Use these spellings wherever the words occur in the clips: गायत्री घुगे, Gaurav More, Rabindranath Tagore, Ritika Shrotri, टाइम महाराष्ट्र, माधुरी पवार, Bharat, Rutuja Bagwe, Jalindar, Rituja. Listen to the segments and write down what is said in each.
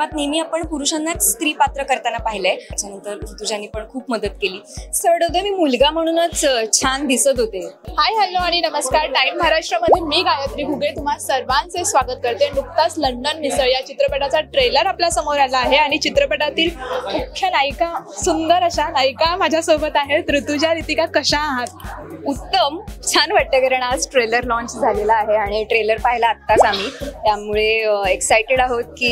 सिनेमात नेहमी आपण पुरुषांनाच स्त्री पात्र करताना पाहिलंय. त्याच्यानंतर ऋतुजाने पण खूप मदत केली. सरडोदे मी मुलगा म्हणूनच छान दिसत होते. हाय हॅलो आणि नमस्कार. टाइम महाराष्ट्रामध्ये मी गायत्री घुगे तुम्हा सर्वांचे स्वागत करते. नुकताच लंडन मिसळ या चित्रपटाचा ट्रेलर आपल्या समोर आला आहे आणि चित्रपटातील मुख्य नायिका सुंदर अशा नायिका माझ्यासोबत आहेत. ऋतुजा ऋतिका कशा आहात? उत्तम. छान वाटतं कारण आज ट्रेलर लॉन्च झालेला आहे आणि ट्रेलर पाहिला आत्ताच आम्ही, त्यामुळे एक्साइटेड आहोत की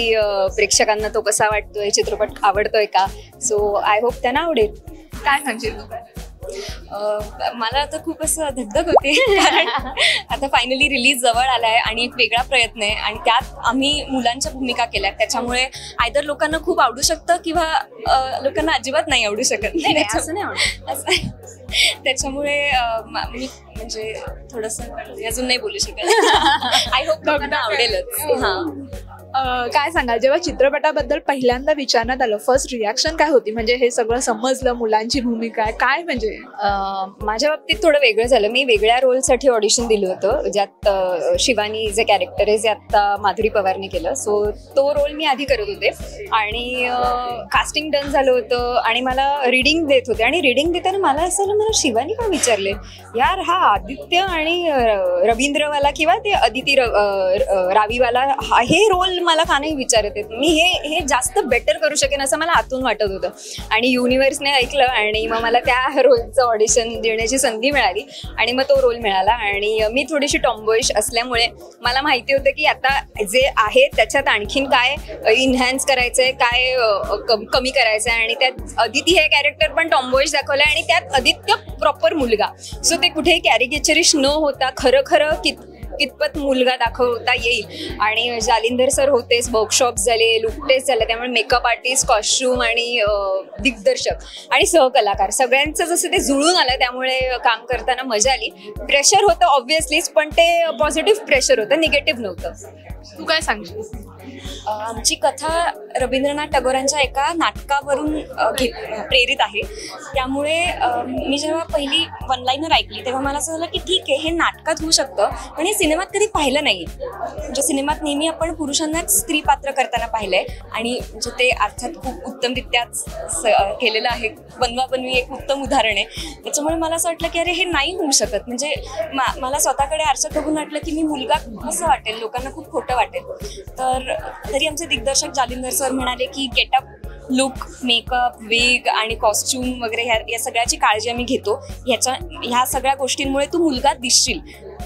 प्रेक्षकांना तो कसा वाटतोय, चित्रपट आवडतोय का. सो आय होप त्यांना आवडेल. काय सांगशील तू? मला तर खूप असं धगधग होते कारण आता फायनली रिलीज जवळ आला आहे आणि एक वेगळा प्रयत्न आहे आणि त्यात आम्ही मुलांच्या भूमिका केल्या, त्याच्यामुळे आयदर लोकांना खूप आवडू शकतं किंवा लोकांना अजिबात नाही आवडू शकत. नाही असं नाही आवडत असं, त्याच्यामुळे मी म्हणजे थोडंसं अजून नाही बोलू शकत. आय होप लोकांना आवडेलच. हां, काय सांगाल जेव्हा चित्रपटाबद्दल पहिल्यांदा विचारण्यात आलं, फर्स्ट रिॲक्शन काय होती? म्हणजे हे सगळं समजलं, मुलांची भूमिका काय, म्हणजे माझ्या बाबतीत थोडं वेगळं झालं. मी वेगळ्या रोलसाठी ऑडिशन दिलं होतं, ज्यात शिवानी जे कॅरेक्टर आहे जे आत्ता माधुरी पवारने केलं, सो तो रोल मी आधी करत होते आणि कास्टिंग डन झालं होतं आणि मला रिडिंग देत होते आणि रिडिंग देताना मला असं आलं, मला शिवानी का विचारले यार, हा आदित्य आणि रवींद्रवाला किंवा ते अदिती रावीवाला हे रोल मला का नाही विचारत आहेत, मी हे जास्त बेटर करू शकेन असं मला आतून वाटत होतं. आणि युनिव्हर्सने ऐकलं आणि मग मला त्या रोलचं ऑडिशन देण्याची संधी मिळाली आणि मग तो रोल मिळाला. आणि मी थोडीशी टॉम्बॉइश असल्यामुळे मला माहिती होतं की आता जे आहे त्याच्यात आणखीन काय इन्हॅन्स करायचं आहे, काय कमी करायचं आहे. आणि त्यात अदिती हे कॅरेक्टर पण टॉम्बॉइश दाखवलं आहे आणि त्यात आदित्य प्रॉपर मुलगा, सो ते कुठेही कॅरिकेचरिश न होता खरं कितपत मुलगा दाखवता येईल. आणि जालिंदर सर होतेच, वर्कशॉप झाले, लुक टेस्ट झाले, त्यामुळे मेकअप आर्टिस्ट, कॉस्ट्यूम आणि दिग्दर्शक आणि सहकलाकार सगळ्यांचं जसं ते जुळून आलं, त्यामुळे काम करताना मजा आली. प्रेशर होतं ऑब्व्हियसलीच, पण ते पॉझिटिव्ह प्रेशर होतं, निगेटिव्ह नव्हतं. तू काय सांगशील? आमची कथा रवींद्रनाथ टागोरांच्या एका नाटकावरून प्रेरित आहे, त्यामुळे मी जेव्हा पहिली वनलाईनर ऐकली तेव्हा मला असं झालं की ठीक आहे, हे नाटकात होऊ शकतं पण हे सिनेमात कधी पाहिलं नाही. म्हणजे सिनेमात नेहमी आपण पुरुषांनाच स्त्री पात्र करताना पाहिलंय आणि म्हणजे ते अर्थात खूप उत्तमरित्याच केलेलं आहे. बनवाबनवी एक उत्तम उदाहरण आहे, त्याच्यामुळे मला असं वाटलं की अरे हे नाही होऊ शकत. म्हणजे मला स्वतःकडे आरशात बघून वाटलं की मी मुलगा कसं वाटेल, लोकांना खूप खोटं वाटेल. तर तरी आमचे दिग्दर्शक जालिंदर सर म्हणाले की गेटअप, लुक, मेकअप, वेग आणि कॉस्ट्यूम वगैरे या सगळ्याची काळजी आम्ही घेतो, ह्या सगळ्या गोष्टींमुळे तू मुलगा दिसशील,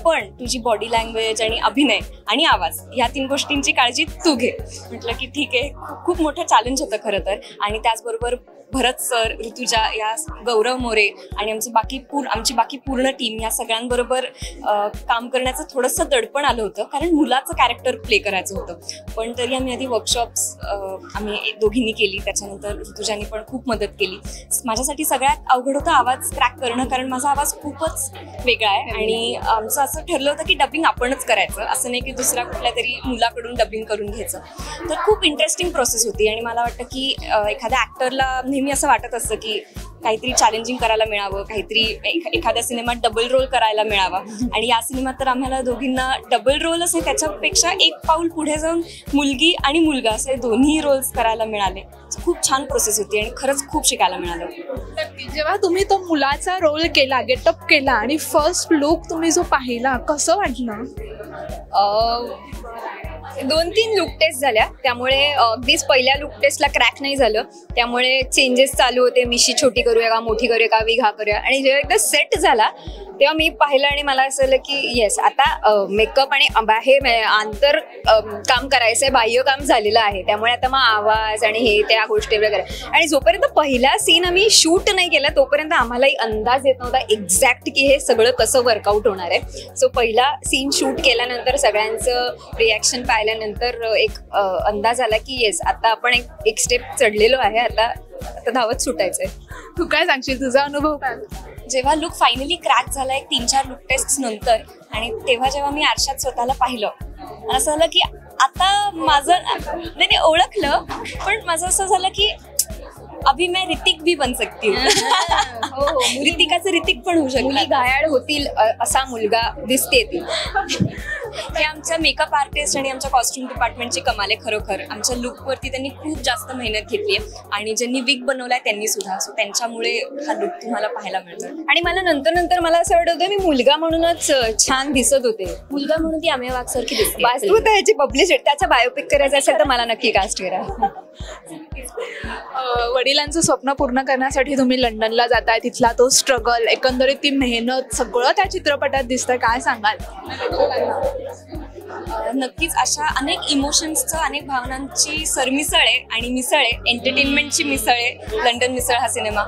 पण तुझी बॉडी लँग्वेज आणि अभिनय आणि आवाज ह्या तीन गोष्टींची काळजी तू घे. म्हटलं की ठीक आहे, खूप मोठं चॅलेंज होतं खरं तर. आणि त्याचबरोबर भरत सर, ऋतुजा या, गौरव मोरे आणि आमची बाकी पूर्ण टीम या सगळ्यांबरोबर काम करण्याचं थोडंसं दडपण आलं होतं कारण मुलाचं कॅरेक्टर प्ले करायचं होतं. पण तरी आम्ही आधी वर्कशॉप्स आम्ही दोघींनी केली, त्याच्यानंतर ऋतुजाने पण खूप मदत केली. माझ्यासाठी सगळ्यात अवघड होतं आवाज क्रॅक करणं, कारण माझा आवाज खूपच वेगळा आहे आणि आमचं असं ठरलं होतं की डबिंग आपणच करायचं, असं नाही की दुसऱ्या कुठल्या तरी मुलाकडून डबिंग करून घ्यायचं. तर खूप इंटरेस्टिंग प्रोसेस होती आणि मला वाटतं की एखाद्या ॲक्टरला मी असं वाटत असतं की काहीतरी चॅलेंजिंग करायला मिळावं, काहीतरी एखाद्या सिनेमात डबल रोल करायला मिळावा. आणि या सिनेमात तर आम्हाला दोघींना डबल रोल असे, त्याच्यापेक्षा एक पाऊल पुढे जाऊन मुलगी आणि मुलगा असे दोन्ही रोल्स करायला मिळाले. खूप छान प्रोसेस होती आणि खरंच खूप शिकायला मिळालं. जेव्हा तुम्ही तो मुलाचा रोल केला, गेटअप केला आणि फर्स्ट लुक तुम्ही जो पाहिला, कसं वाटलं? 2-3 लुक टेस्ट झाल्या, त्यामुळे अगदीच पहिल्या लुक टेस्टला क्रॅक नाही झालं, त्यामुळे चेंजेस चालू होते, मिशी छोटी करूया का, मोठी करूया का, विघा करूया. आणि जेव्हा एकदा सेट झाला तेव्हा मी पाहिलं आणि मला असं झालं की येस, आता मेकअप आणि बाहेर आंतर काम करायचं आहे, बाह्य काम झालेलं आहे, त्यामुळे आता मग आवाज आणि हे त्या गोष्टी वगैरे. आणि जोपर्यंत पहिला सीन आम्ही शूट नाही केला तोपर्यंत आम्हालाही अंदाज येत नव्हता एक्झॅक्ट की हे सगळं कसं वर्कआउट होणार आहे. सो पहिला सीन शूट केल्यानंतर सगळ्यांचं रिॲक्शन पाहिल्यानंतर एक अंदाज आला की येस, आता आपण एक स्टेप चढलेलो आहे, आता धावत सुटायचं आहे. तू काय सांगशील, तुझा अनुभव काय? जेव्हा लुक फायनली क्रॅक झाला 3-4 लुक टेस्ट नंतर आणि तेव्हा जेव्हा मी आरशात स्वतःला पाहिलं, असं झालं की आता माझं नाही ओळखलं, पण माझं असं झालं की अभी मैं ऋतिक भी बन सकती हूँ. ऋतिकाचं ऋतिक पण होऊ शकतो, घायाळ होतील असा मुलगा दिसते ती. हे आमच्या मेकअप आर्टिस्ट आणि आमच्या कॉस्ट्यूम डिपार्टमेंटची कमाल आहे खरोखर। आमच्या लुकवरती त्यांनी खूप जास्त मेहनत घेतली आहे आणि ज्यांनी विग बनवलाय त्यांनी सुद्धा, सो त्यांच्यामुळे हा लुक तुम्हाला पाहायला मिळतो। आणि मला नंतर मला असं वाटत होतं मी मुलगा म्हणूनच छान दिसत होते, मुलगा म्हणून ती आम्ही वागसारखी दिसते। वास्तवत ह्याची पब्लिश त्याचा बायोपिक करायचा असेल तर मला नक्की कास्ट करा। वडिलांचं स्वप्न पूर्ण करण्यासाठी तुम्ही लंडनला जाताय, तिथला तो स्ट्रगल, एकंदरीत ती मेहनत सगळं त्या चित्रपटात दिसतं, काय सांगाल? नक्कीच अशा अनेक इमोशन्सचं अनेक भावनांची सरमिसळ आहे आणि मिसळ आहे, एंटरटेनमेंटची मिसळ आहे लंडन मिसळ हा सिनेमा।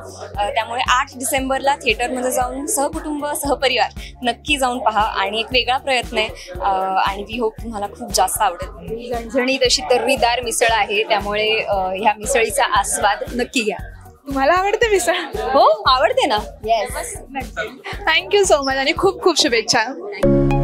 त्यामुळे 8 डिसेंबरला थिएटरमध्ये जाऊन सहकुटुंब सहपरिवार नक्की जाऊन पहा आणि एक वेगळा प्रयत्न आहे आणि वी होप तुम्हाला खूप जास्त आवडेल। झणझणीत अशी तर्रीदार मिसळ आहे त्यामुळे ह्या मिसळीचा आस्वाद नक्की घ्या। तुम्हाला आवडते मिसळ? हो आवडते ना, येस। थँक्यू सो मच आणि खूप खूप शुभेच्छा।